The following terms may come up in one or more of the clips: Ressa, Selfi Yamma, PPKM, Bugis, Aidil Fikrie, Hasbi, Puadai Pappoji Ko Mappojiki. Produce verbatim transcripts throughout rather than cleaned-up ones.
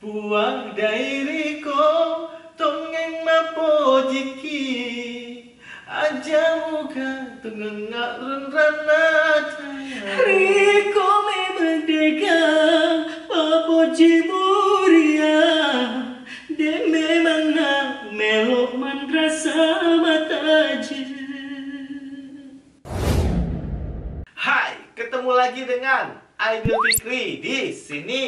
Puadai riko tongeng mapojiki aja muka tongeng renrana riko me berdega mapoji muria de memang melok mandrasa mataji. Hai, ketemu lagi dengan Aidil Fikrie di sini.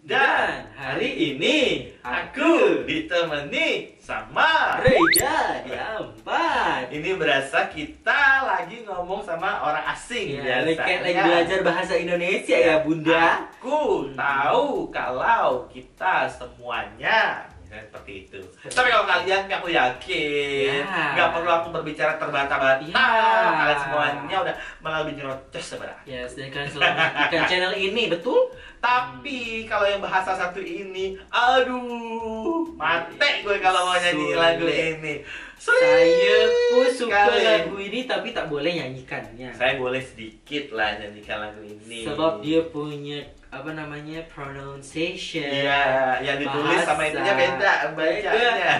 Dan hari ini aku ditemani sama Ressa ya empat. Ini berasa kita lagi ngomong sama orang asing ya, biasa. Kayak lagi belajar bahasa Indonesia ya, ya Bunda. Aku hmm. tahu kalau kita semuanya ya, seperti itu. Tapi kalau kalian, aku yakin nggak ya. perlu aku berbicara terbata-bata. Ya. Kalian semuanya udah malah lebih nyerocos sebenarnya. Ya, yes, sedangkan selama channel ini betul. Tapi kalau yang bahasa satu ini, aduh, mati gue kalau mau nyanyi lagu ini. Sulit. Saya pun suka lagu ini tapi tak boleh nyanyikannya. Saya boleh sedikit lah nyanyikan lagu ini. Sebab dia punya apa namanya pronunciation. Iya, yang ditulis bahasa sama itunya beda bacaannya.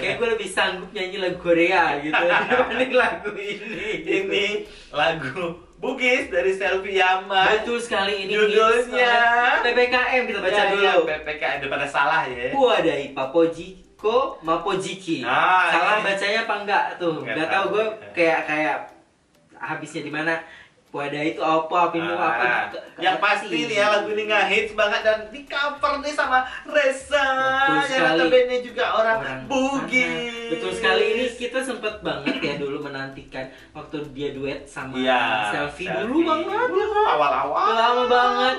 Kayak gue lebih sanggup nyanyi lagu Korea gitu dibanding lagu ini. Gitu. Ini lagu Bugis dari Selfi Yamma. Betul sekali, ini judulnya P P K M, kita baca ya, dulu ya, P P K M daripada salah ya. Puadai Pappoji Ko Mappojiki. Ah, salah ya. Bacanya apa enggak tuh? Enggak tahu gue kayak kayak habisnya di mana. Puadai itu apa, pintu ah, apa gitu. Yang pasti nih ya, lagu ini nge-hits banget dan di cover nih sama Ressa. Yang notabene juga orang, orang Bugis. Betul sekali, ini kita sempet banget ya dulu menantikan waktu dia duet sama ya, Selfi dulu banget. Awal-awal lama banget.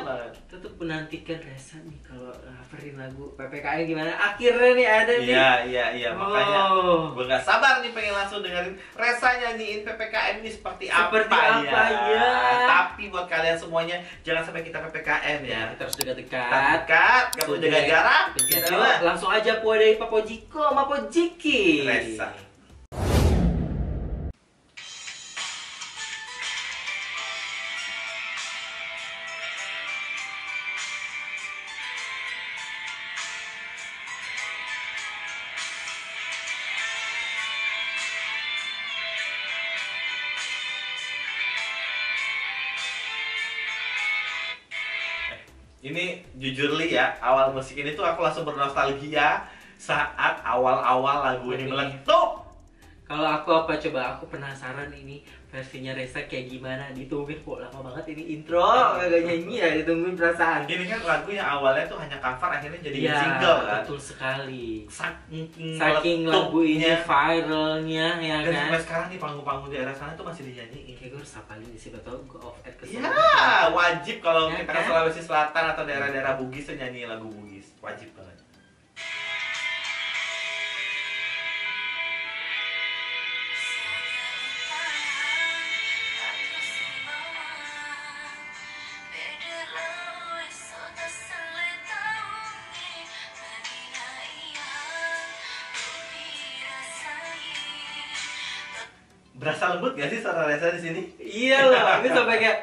Tetep menantikan Ressa nih kalau coverin lagu P P K M gimana. Akhirnya nih ada nih. Iya, iya, iya, makanya oh. gue gak sabar nih pengen langsung dengerin Ressa nyanyiin P P K M ini seperti, seperti apa, apa ya. ya. Nah, tapi buat kalian semuanya jangan sampai kita P P K M ya. Kita harus jaga dekat. Dekat, enggak boleh jaga jarak. Langsung aja Puadai Pappoji Ko Mappojiki. Ressa. Ini jujur li ya, awal musik ini tuh aku langsung bernostalgia saat awal-awal lagu ini meletup. Kalau aku apa coba, aku penasaran ini versinya Ressa kayak gimana. Ditungguin kok lama banget ini intro, kagak nyanyi ya, ditungguin perasaan. Ini kan lagu yang awalnya tuh hanya cover akhirnya jadi ya, single kan. Betul sekali. Saking, Saking lagu ini viralnya ya dan kan. Dan sampai sekarang di panggung-panggung daerah sana tuh masih dinyanyiin. Kayak gue harus apalin di situ atau gue off air kesana. Ya, wajib kalau ya, kita kan? ke Sulawesi Selatan atau daerah-daerah Bugis tuh nyanyi lagu Bugis, wajib banget. Berasa lembut gak sih suara Ressa di sini? Iya lah, ini sampai kayak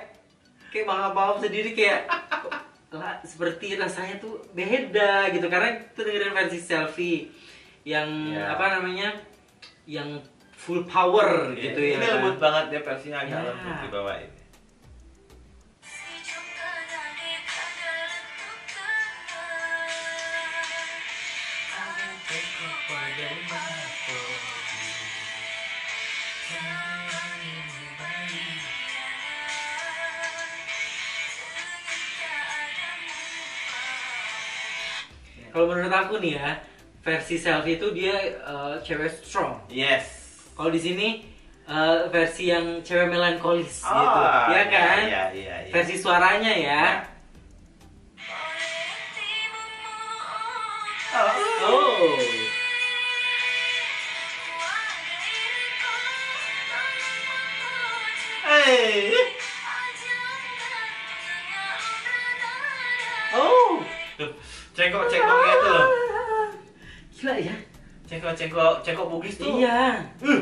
kayak malam-malam sendiri kayak lah, seperti rasanya tuh beda gitu karena itu dengerin versi Selfi yang yeah. apa namanya yang full power yeah. gitu ya. Ini lembut banget ya versinya agak yeah. lembut di bawah ini. Kalau menurut aku nih ya, versi Selfi itu dia uh, cewek strong. Yes. Kalau di sini uh, versi yang cewek melankolis oh, gitu. Iya kan? Iya, iya, iya. Versi suaranya ya. Oh. oh. Hey. Oh. Cengkok-cengkok itu loh. Gila ya. Cengkok-cengkok cengkok Bugis tuh. Iya. Uh.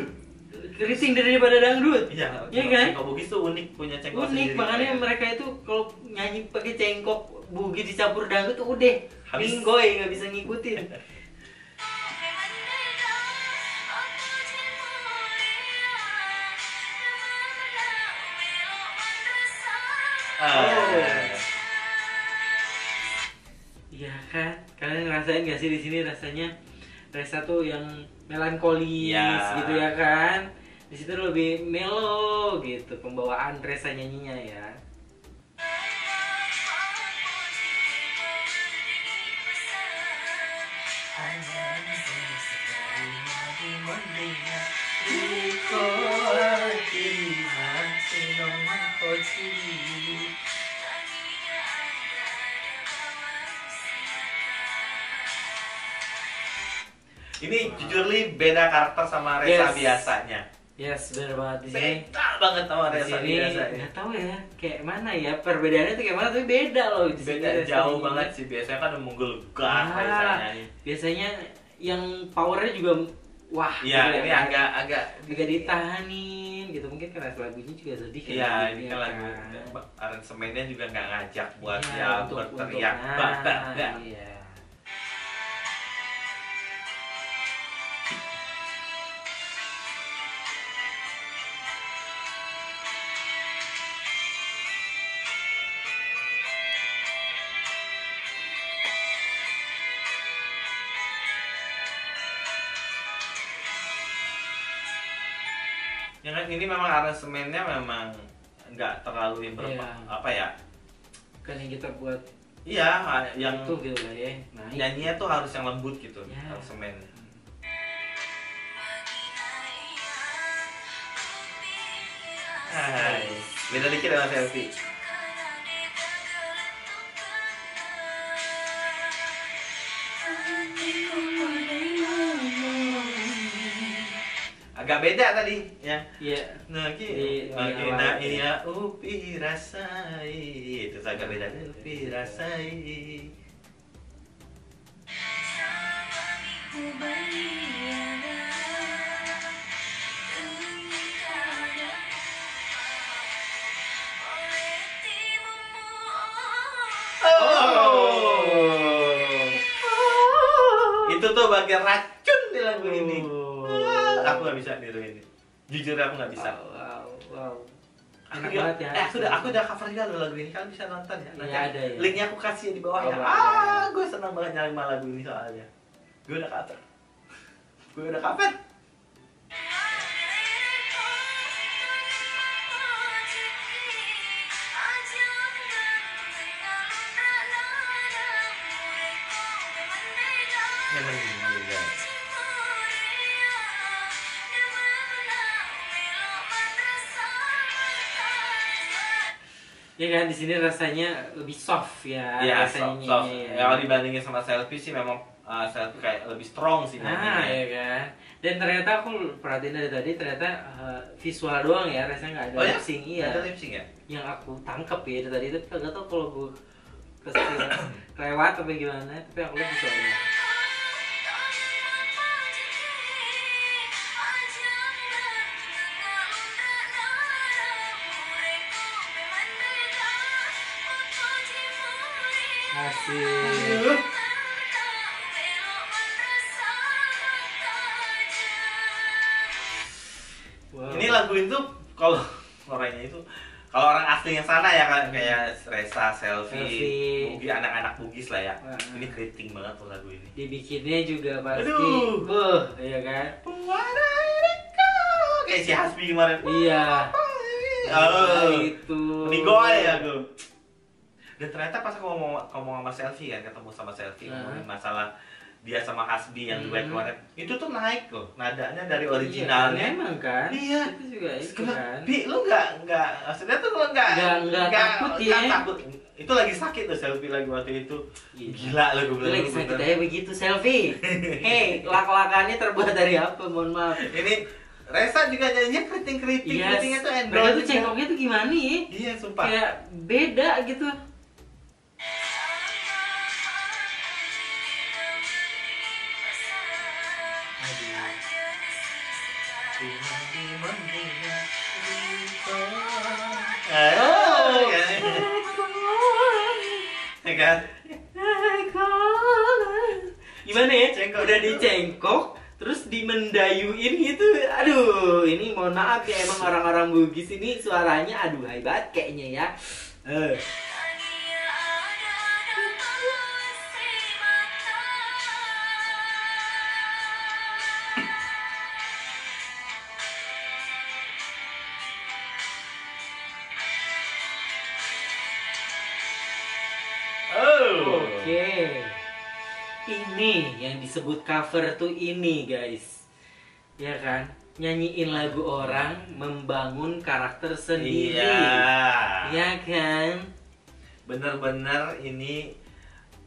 Keriting daripada dangdut. Iya. Iya kan? Cengkok Bugis tuh unik, punya cengkok unik, sendiri. Unik, makanya mereka itu kalau nyanyi pakai cengkok Bugis dicampur dangdut tuh udah Minggoy nggak bisa ngikutin. Iya ah. Kan, kalian ngerasain gak sih di sini rasanya Ressa tuh yang melankolis ya. Gitu ya kan? Di situ lebih melo gitu pembawaan Ressa nyanyinya ya. Ini wow. Jujur li beda karakter sama Ressa yes. Biasanya. Yes, bener banget di sini. Beda banget sama Ressa biasanya. Gak tau ya, kayak mana ya perbedaannya tuh kayak mana tapi beda loh. Beda jauh banget sih. Biasanya kan menggelegar ah, biasanya. Biasanya yang powernya juga wah. Iya, ini agak-agak agak ditahanin gitu. Mungkin karena lagunya juga sedih kayak ya, ini kan lagu aransemennya juga nggak ngajak buat ya, ya berteriak banget. Iya. Ya kan ini memang aransemennya memang nggak terlalu yang berapa yeah. Apa ya? Kan yang kita buat iya yang itu gitu lah ya. Naik. Nyanyinya tuh harus yang lembut gitu yeah. Aransemennya. Hai, beda dikit sama Selfi. Agak beda tadi ya. Iya. Nah, ki. Nah, ini ya upi rasai. Itu agak beda. Upi rasai. Oh. Itu tuh bagian racun di lagu ini. Aku nggak bisa niru ini, jujur aku nggak bisa. Wow, wow. Aku udah, ya, eh, sudah, aku udah cover juga lagu ini. Kalian bisa nonton ya. Nanti ya, ada ya. Linknya aku kasih di bawah oh, ya. Wow. Ah, gue senang banget nyari lagu ini soalnya. Gue udah cover. Gue udah cover. Ya kan di sini rasanya lebih soft ya, ya rasanya soft, soft. Ya. Kalau dibandingin sama Selfi sih memang uh, Selfi kayak lebih strong sih ah, ya kan. Dan ternyata aku perhatiin dari tadi ternyata uh, visual doang ya rasanya nggak ada oh, lip sync ya? Ada lip sync ya yang aku tangkep ya dari tadi itu nggak tahu kalau gue kesel lewat atau gimana tapi aku lebih visualnya. Asik. Wow. Ini lagu itu kalau orangnya itu kalau orang aslinya sana ya kan kayak Ressa, Selfi, mungkin anak-anak Bugis lah ya. Wow. Ini keriting banget tuh lagu ini. Dibikinnya juga pasti. Aduh, iya kan? Kayak si Hasbi kemarin. Iya. Oh, itu. Digoy ya gue. Dan ternyata pas aku ngomong, ngomong sama Selfi kan, ketemu sama Selfi ngomongin hmm. masalah dia sama Hasbi yang duet hmm. kemarin itu tuh naik loh, nadanya dari originalnya iya, emang kan? Iya itu juga itu kan Bi, lu gak, gak, maksudnya tuh lu gak gak, gak, gak takut gak, ya gak takut. Itu lagi sakit loh Selfi lagi waktu itu iya. Gila lo gue bilang lagi sakit aja begitu Selfi. Hei, lak-lakannya terbuat dari apa, mohon maaf. Ini Ressa juga nyanyinya keriting-keriting, yes. Keritingnya tuh endol mereka tuh cengkoknya tuh gimana ya? Iya, sumpah kayak beda gitu. Oh, ya kan? gimana ya, cengkok. Udah dicengkok terus dimendayuin gitu. Aduh, ini mohon maaf ya, emang orang-orang Bugis ini suaranya aduh hebat kayaknya ya. Uh. Ini yang disebut cover tuh ini guys, ya kan, nyanyiin lagu orang, membangun karakter sendiri, iya. Ya kan, bener-bener ini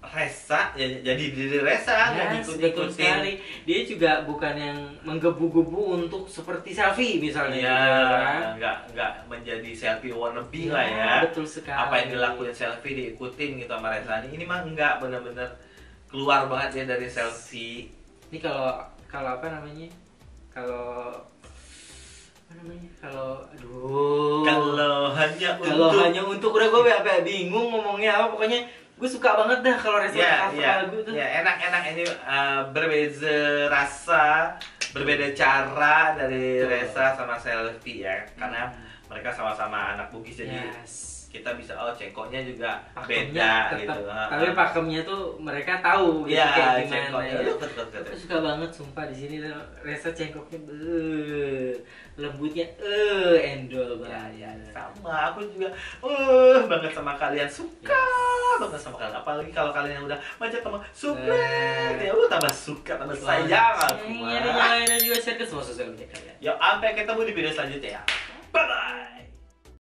Ressa, ya, jadi diri Ressa ya, kan ikut-ikut sekali. Dia juga bukan yang menggebu-gebu untuk seperti Selfi misalnya, ya, ya. Nggak nggak menjadi Selfi wannabe ya, lah ya. Betul sekali. Apa yang dilakuin Selfi diikutin gitu sama Ressa ini, ini mah nggak, bener-bener keluar banget ya dari Selfi. Ini kalau kalau apa namanya? Kalau apa namanya? Kalau aduh. Kalau hanya untuk Kalau hanya untuk udah gue apa bingung ngomongnya apa, pokoknya gue suka banget dah kalau Ressa yeah, yeah, lagu tuh. Ya, yeah, enak-enak ini uh, berbeda rasa, berbeda cara dari tuh. Ressa sama Selfi ya. Karena hmm. mereka sama-sama anak Bugis jadi yes. kita bisa, oh cengkoknya juga pakemnya beda tetep, gitu. Tapi pakemnya tuh mereka tahu gitu ya, kayak gimana ya. Aku suka banget sumpah di sini Ressa cengkoknya uh, lembutnya eh uh, endol banget. Ya, ya, sama aku juga eh uh, banget sama kalian, suka yes. banget sama kalian. Apalagi kalau kalian yang udah macet sama suka ya lu tambah suka tambah sayang aku. Ini juga share ke semua sosial media kalian. Ya, sampai ketemu di video selanjutnya ya. Bye bye.